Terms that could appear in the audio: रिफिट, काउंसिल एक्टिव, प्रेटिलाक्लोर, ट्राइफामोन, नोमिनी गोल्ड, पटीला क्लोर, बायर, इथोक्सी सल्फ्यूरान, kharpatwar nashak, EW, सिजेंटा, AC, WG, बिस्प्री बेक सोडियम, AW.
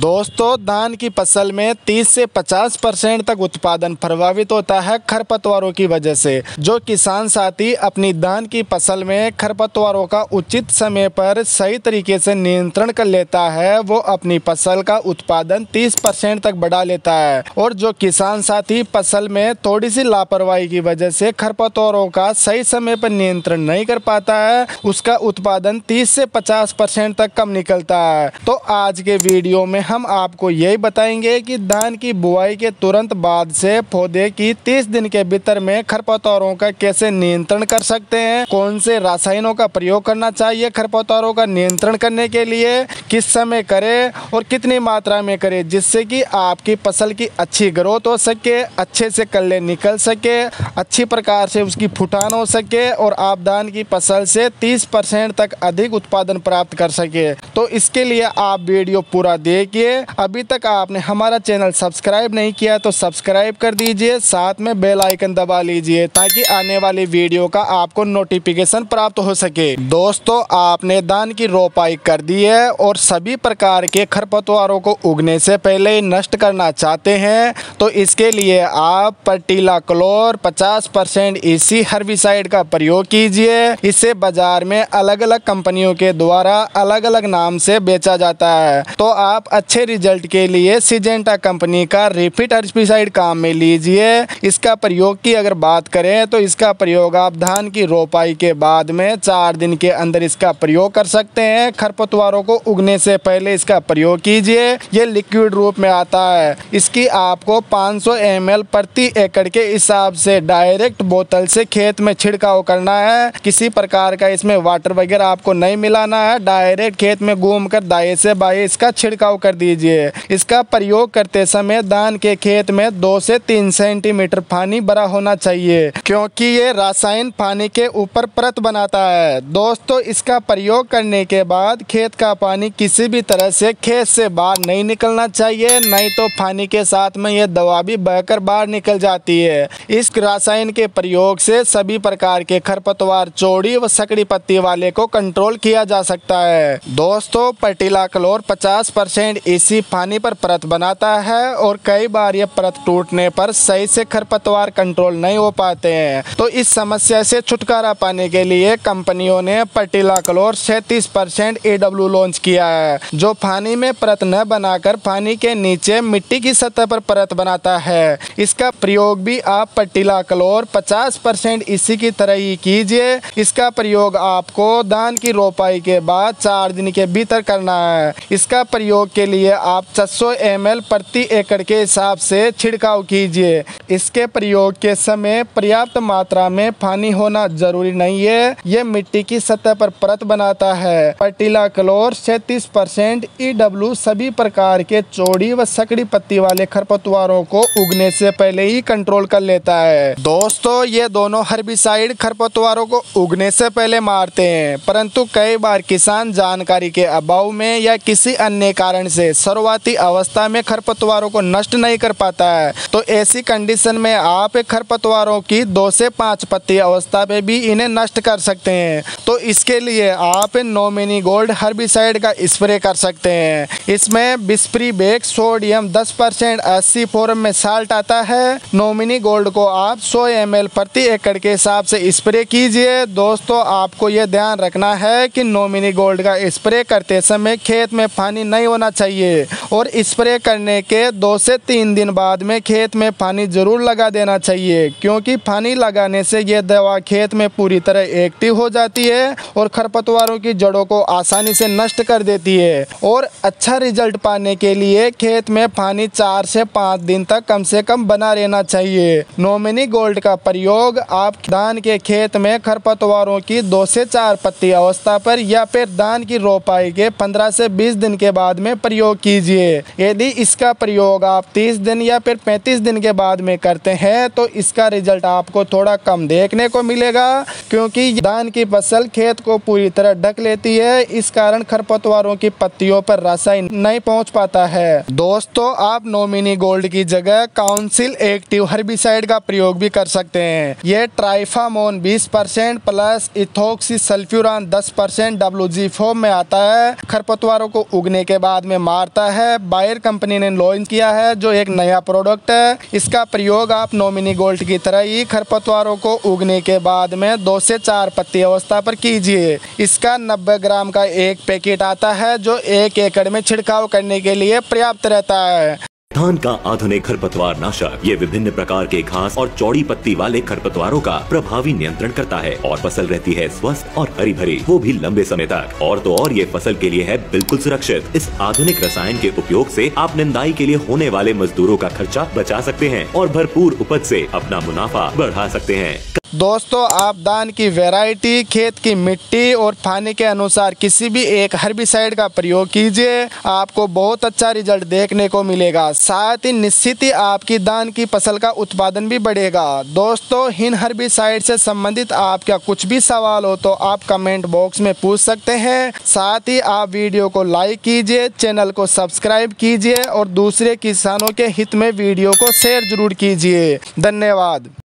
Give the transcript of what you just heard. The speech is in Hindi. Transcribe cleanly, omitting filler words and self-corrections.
दोस्तों धान की फसल में 30 से 50% तक उत्पादन प्रभावित होता है खरपतवारों की वजह से। जो किसान साथी अपनी धान की फसल में खरपतवारों का उचित समय पर सही तरीके से नियंत्रण कर लेता है वो अपनी फसल का उत्पादन 30% तक बढ़ा लेता है, और जो किसान साथी फसल में थोड़ी सी लापरवाही की वजह से खरपतवारों का सही समय पर नियंत्रण नहीं कर पाता है उसका उत्पादन 30 से 50% तक कम निकलता है। तो आज के वीडियो में हम आपको यही बताएंगे कि धान की बुआई के तुरंत बाद से पौधे की 30 दिन के भीतर में खरपतवारों का कैसे नियंत्रण कर सकते हैं, कौन से रसायनों का प्रयोग करना चाहिए खरपतवारों का नियंत्रण करने के लिए, किस समय करें और कितनी मात्रा में करें, जिससे कि आपकी फसल की अच्छी ग्रोथ हो सके, अच्छे से कल्ले निकल सके, अच्छी प्रकार से उसकी फुटान हो सके और आप धान की फसल से 30% तक अधिक उत्पादन प्राप्त कर सके। तो इसके लिए आप वीडियो पूरा देखिए। अभी तक आपने हमारा चैनल सब्सक्राइब नहीं किया तो सब्सक्राइब कर दीजिए, साथ में बेल आइकन दबा लीजिए ताकि आने वाली वीडियो का आपको नोटिफिकेशन प्राप्त हो सके। दोस्तों आपने धान की रोपाई कर दी है और सभी प्रकार के खरपतवारों को उगने से पहले ही नष्ट करना चाहते हैं, तो इसके लिए आप पटीला क्लोर 50% इसी हर्बिसाइड का प्रयोग कीजिए। इसे बाजार में अलग अलग कंपनियों के द्वारा अलग अलग नाम से बेचा जाता है। तो आप अच्छे रिजल्ट के लिए सिजेंटा कंपनी का रिफिट हर्बिसाइड काम में लीजिए। इसका प्रयोग की अगर बात करें तो इसका प्रयोग आप धान की रोपाई के बाद में 4 दिन के अंदर इसका प्रयोग कर सकते हैं। खरपतवारों को उगने से पहले इसका प्रयोग कीजिए। ये लिक्विड रूप में आता है। इसकी आपको 500 ml प्रति एकड़ के हिसाब से डायरेक्ट बोतल से खेत में छिड़काव करना है। किसी प्रकार का इसमें वाटर वगैरह आपको नहीं मिलाना है। डायरेक्ट खेत में घूमकर दाएं से बाएं इसका छिड़काव कर दीजिए। इसका प्रयोग करते समय धान के खेत में 2 से 3 सेंटीमीटर पानी भरा होना चाहिए, क्योंकि ये रसायन पानी के ऊपर परत बनाता है। दोस्तों इसका प्रयोग करने के बाद खेत का पानी किसी भी तरह से खेत से बाहर नहीं निकलना चाहिए, नहीं तो पानी के साथ में ये दवा भी बहकर बाहर निकल जाती है। इस रसायन के प्रयोग से सभी प्रकार के खरपतवार, चौड़ी व सकड़ी पत्ती वाले को कंट्रोल किया जा सकता है। दोस्तों प्रेटिलाक्लोर 50% इसी पानी पर परत बनाता है और कई बार ये परत टूटने पर सही से खरपतवार कंट्रोल नहीं हो पाते हैं। तो इस समस्या से छुटकारा पाने के लिए कंपनियों ने प्रेटिलाक्लोर 36% AW लॉन्च किया है, जो पानी में परत न बनाकर पानी के नीचे मिट्टी की सतह पर परत बनाता है। इसका प्रयोग भी आप प्रेटिलाक्लोर 50% इसी की तरह ही कीजिए। इसका प्रयोग आपको धान की रोपाई के बाद 4 दिन के भीतर करना है। इसका प्रयोग के लिए आप 600 ml प्रति एकड़ के हिसाब से छिड़काव कीजिए। इसके प्रयोग के समय पर्याप्त मात्रा में पानी होना जरूरी नहीं है। यह मिट्टी की सतह पर परत बनाता है। प्रेटिलाक्लोर 36% EW सभी प्रकार के चौड़ी व सकड़ी पत्ती वाले खरपतवारों को उगने से पहले ही कंट्रोल कर लेता है। दोस्तों ये दोनों हर्बिसाइड खरपतवारों को उगने से पहले मारते हैं, परंतु कई बार किसान जानकारी के अभाव में या किसी अन्य कारण से शुरुआती अवस्था में खरपतवारों को नष्ट नहीं कर पाता है। तो ऐसी कंडीशन में आप खरपतवारों की 2 से 5 पत्ती अवस्था पे भी इन्हें नष्ट कर सकते हैं। तो इसके लिए आप नोमिनी गोल्ड हर्बिसाइड का स्प्रे कर सकते हैं। इसमें बिस्प्री बेक सोडियम 10% AC form में साल्ट आता है। नोमिनी गोल्ड को आप 100 ml प्रति एकड़ के हिसाब से स्प्रे कीजिए। दोस्तों आपको ये ध्यान रखना है कि नोमिनी गोल्ड का स्प्रे करते समय खेत में पानी नहीं होना चाहिए और स्प्रे करने के 2 से 3 दिन बाद में खेत में पानी जरूर लगा देना चाहिए, क्योंकि पानी लगाने से यह दवा खेत में पूरी तरह एक्टिव हो जाती है और खरपतवारों की जड़ों को आसानी से नष्ट कर देती है। और अच्छा रिजल्ट पाने के लिए खेत में पानी 4 से 5 दिन तक कम से कम बना रहना चाहिए। नोमिनी गोल्ड का प्रयोग आप धान के खेत में खरपतवारों की 2 से 4 पत्ती अवस्था पर या फिर धान की रोपाई के 15 से 20 दिन के बाद में प्रयोग कीजिए। यदि इसका प्रयोग आप 30 दिन या फिर 35 दिन के बाद में करते हैं तो इसका रिजल्ट आपको थोड़ा कम देखने को मिलेगा, क्योंकि धान की फसल खेत को पूरी तरह ढक लेती है। इस कारण खरपतवारों की पत्तियों पर रसायन नहीं पहुंच पाता है। दोस्तों आप नोमिनी गोल्ड की जगह काउंसिल एक्टिव हर्बिसाइड का प्रयोग भी कर सकते हैं। यह ट्राइफामोन 20% plus इथोक्सी सल्फ्यूरान 10% WG form में आता है। खरपतवारों को उगने के बाद में मारता है। बायर कंपनी ने लॉन्च किया है जो एक नया प्रोडक्ट है। इसका प्रयोग आप नोमिनी गोल्ड की तरह ही खरपतवारों को उगने के बाद में 2 से 4 पत्ती अवस्था पर कीजिए। इसका 90 ग्राम का एक पैकेट आता है जो 1 एकड़ में छिड़काव करने के लिए पर्याप्त रहता है। धान का आधुनिक खरपतवार नाशक ये विभिन्न प्रकार के घास और चौड़ी पत्ती वाले खरपतवारों का प्रभावी नियंत्रण करता है और फसल रहती है स्वस्थ और हरी भरी, वो भी लंबे समय तक। और तो और ये फसल के लिए है बिल्कुल सुरक्षित। इस आधुनिक रसायन के उपयोग से आप निंदाई के लिए होने वाले मजदूरों का खर्चा बचा सकते हैं और भरपूर उपज से अपना मुनाफा बढ़ा सकते हैं। दोस्तों, आप धान की वैरायटी, खेत की मिट्टी और पानी के अनुसार किसी भी एक हर्बिसाइड का प्रयोग कीजिए, आपको बहुत अच्छा रिजल्ट देखने को मिलेगा। साथ ही निश्चित ही आपकी धान की फसल का उत्पादन भी बढ़ेगा। दोस्तों, इन हर्बिसाइड से संबंधित आपका कुछ भी सवाल हो तो आप कमेंट बॉक्स में पूछ सकते हैं। साथ ही आप वीडियो को लाइक कीजिए, चैनल को सब्सक्राइब कीजिए और दूसरे किसानों के हित में वीडियो को शेयर जरूर कीजिए। धन्यवाद।